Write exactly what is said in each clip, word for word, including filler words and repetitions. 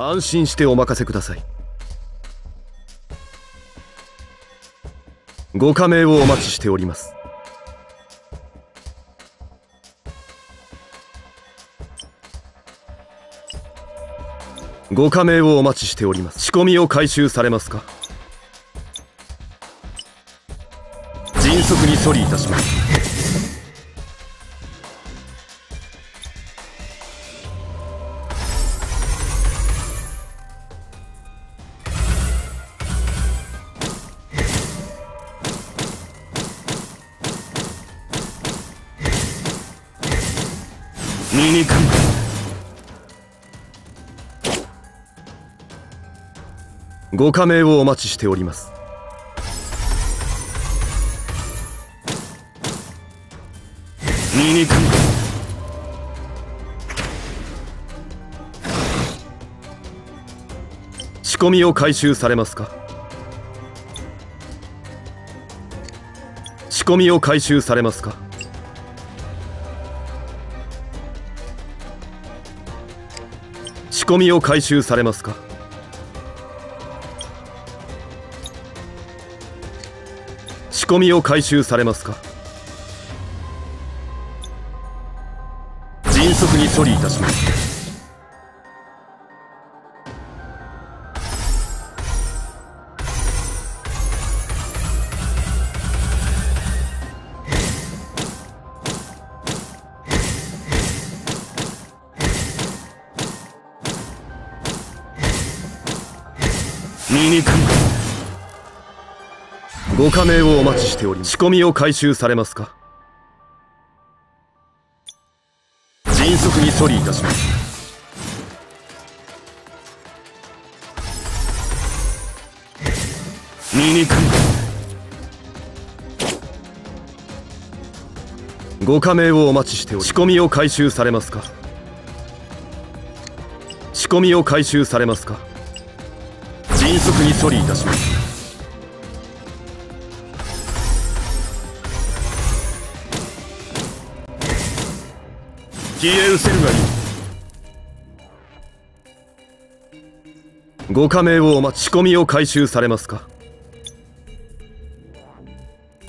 安心してお任せください。ご加盟をお待ちしております。ご加盟をお待ちしております。仕込みを回収されますか？迅速に処理いたします。醜い。ご加盟をお待ちしております。醜い。仕込みを回収されますか？仕込みを回収されますか？仕込みを回収されますか？仕込みを回収されますか？迅速に処理いたします。醜い。ご加盟をお待ちしております。仕込みを回収されますか？迅速に処理いたします。醜い。ご加盟をお待ちしております。仕込みを回収されますか？仕込みを回収されますか？迅速に処理いたします。消え失せるがいい。ご加盟をお待ち。仕込みを回収されますか？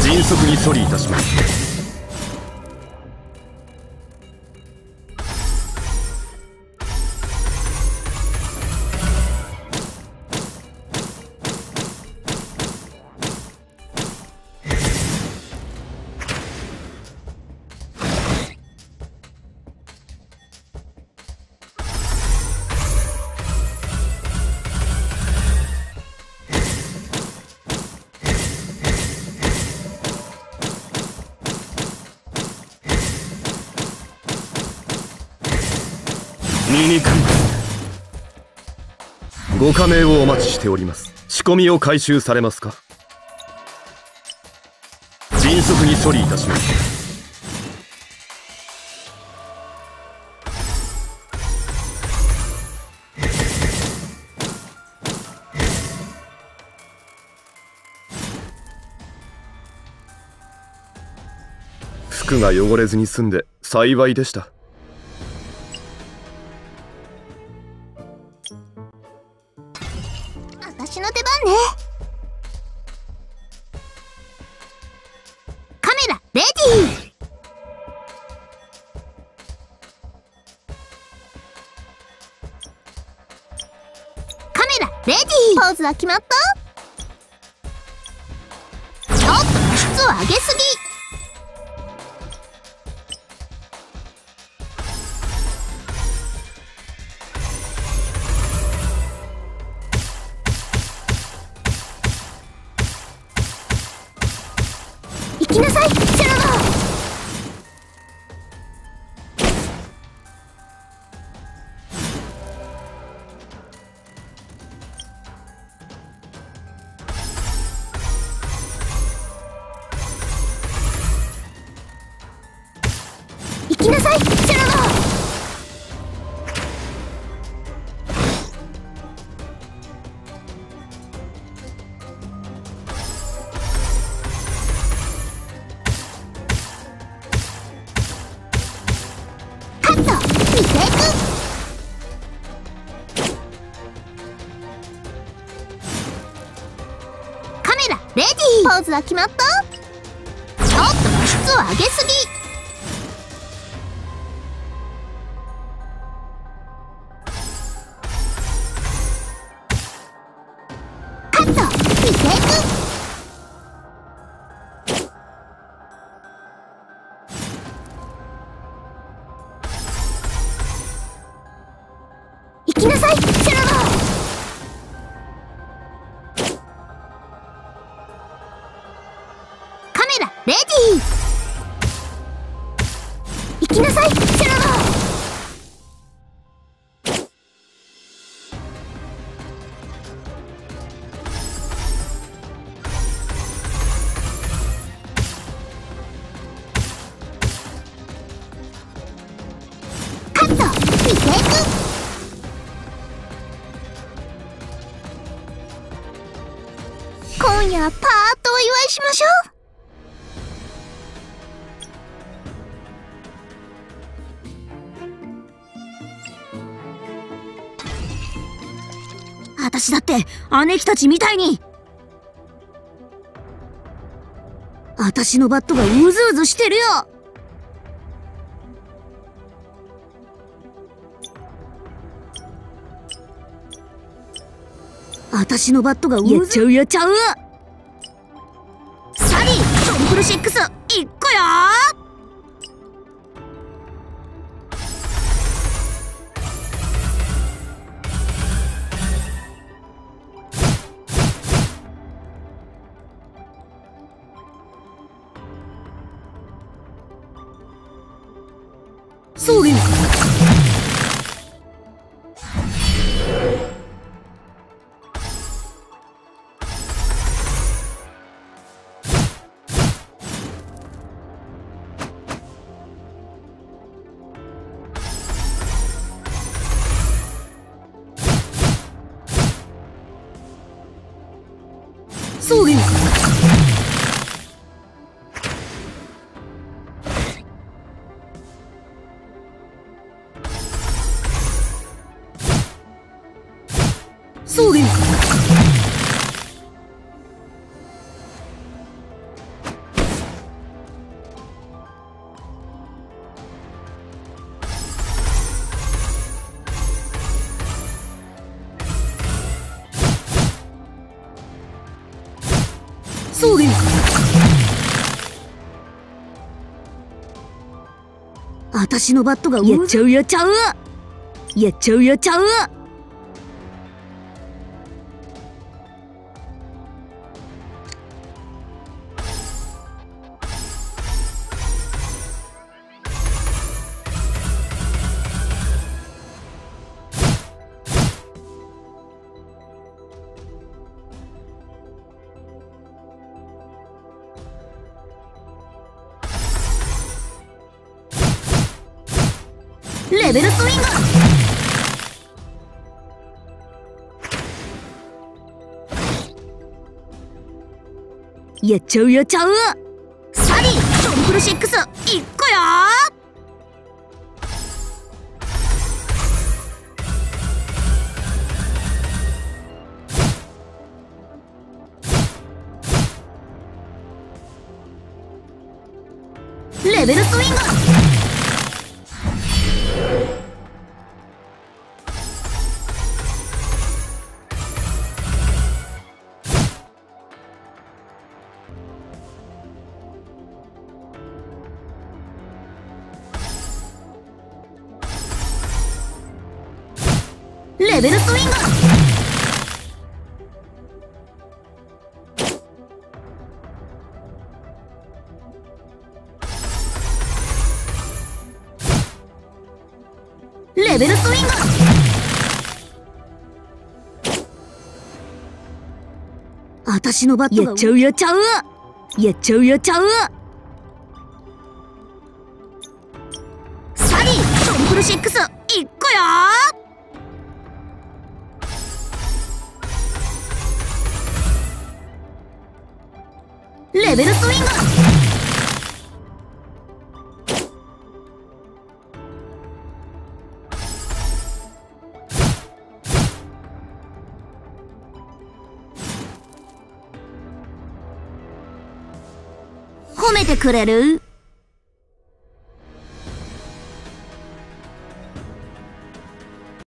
迅速に処理いたします。ご加盟をお待ちしております。仕込みを回収されますか？迅速に処理いたします。服が汚れずに済んで幸いでした。私の出番ね。カメラレディー。カメラレディー。ポーズは決まった？ちょっと質を上げすぎ。行きなさい、セラバー。行きなさい、セラバー。ポーズは決まった？ちょっと質を上げすぎ。レディー、行きなさい、シェラバー。カット、見ていく。今夜はパーッとお祝いしましょう。私だって姉貴たちみたいに私のバットがうずうずしてるよ。私のバットがうずやっちゃうやっちゃう。サリートリプルシックスいっこよー。それそれそうです。そうです。私のバットがやっちゃうやっちゃうやっちゃうやっちゃう。レベルスイング。やっちゃうやっちゃう。サリートリプルシックスいっこよー。レベルスイング。レベルスイング。レベルスイング。私のバットがやっちゃうやっちゃうやっちゃうやっちゃう。サリートリプルシックスいっこよー。レベルスイング。褒めてくれる？